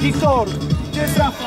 Wiktor, gdzie jest Rafał?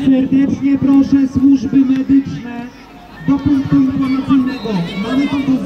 Serdecznie proszę służby medyczne do punktu informacyjnego. Mamy kontuzję.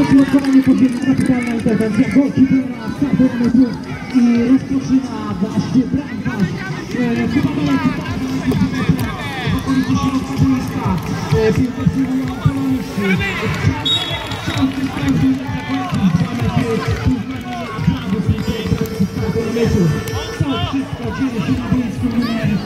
Odblokowanie podziemia, kapitalna interwencja golkipera Saturny Plus i rozpoczyna właśnie bramkarz. Chyba dalej w okolicy środka boiska. Piłkę przyjmują poloniści. Czarny sprawdził na tablicy. Zamek jest później prawo z tej interwencji Saturny Plus. To wszystko dzieje się na boisku numer 2.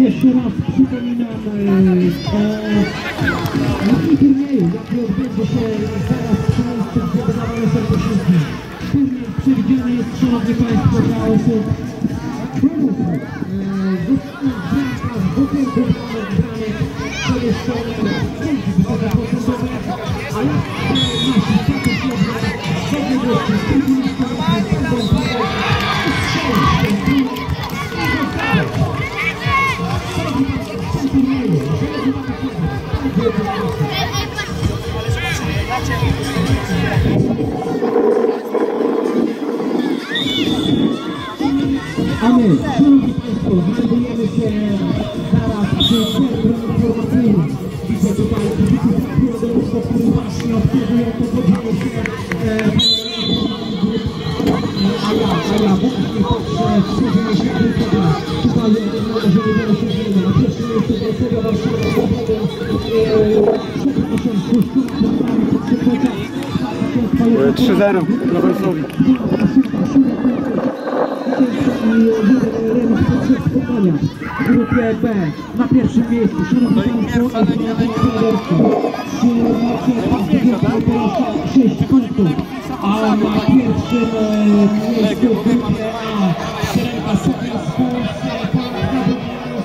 Jeszcze raz przypominam o takim turnieju, jaki odbędzie się zaraz w Polsce w Wodawaniu Serdeczyńskim. Turniej przewidziany jest, szanowni państwo, dla osób dorosłych. Zostanie bramka z bokiem bramek przemieszczony dzięki wysokoprocentowe, a jak nasi tacy środki, żadne gości z tym Szanowni państwo, znajdujemy się zaraz przy centrum informacyjnym. Widzę tutaj kibiców Piłodęsko, który właśnie obserwują to podziało się a ja właśnie patrzę, tworzymy się Wrocławia. Tutaj żeby teraz się zmieniło. Na pierwszym miejscu Wrocławia Warszawa przepraszam, Kościoła Bramami Podsekrecia 3-0 dla Warszowi. W grupie B na pierwszym miejscu, szanowni państwo, a na pierwszym miejscu w grupie A Serenka Sofia z Polski,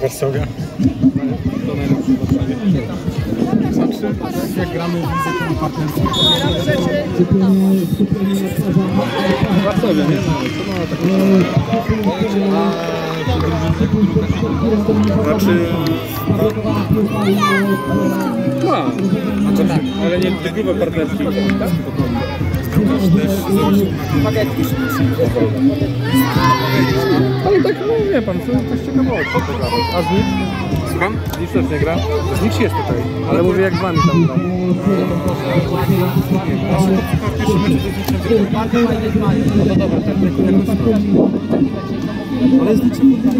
Warsoga. To najlepszy w Warszawie. Znaczy, jak gramy w takim partnerstwie. Warsowia, nie? Znaczy... tak, ale nie do grupy partnerskiej. Ale tak, no wie pan, to jest ciekawe, co to gra. A z nich? Słucham? Z nich też nie gra? Z nich jest tutaj, ale mówię jak z wami tam gra. No dobra, tak, ale z niczym nie gra.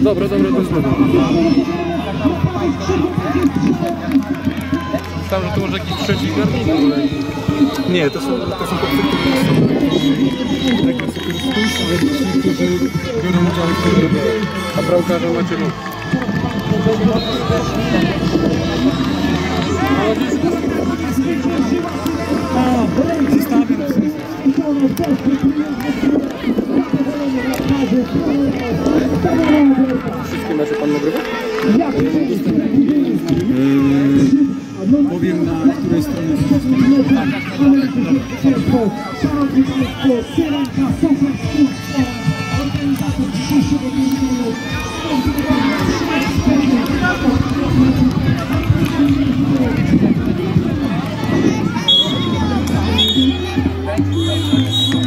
Dobra, to jest myślałem, że to może jakiś trzeci garnitur, ale... Nie, to są podpytki. Tak, są którzy biorą udział w tym robieniu. A brałkarza macie nóg. Wszystkie mecze pan nagrywa? Powiem na której stronie jest.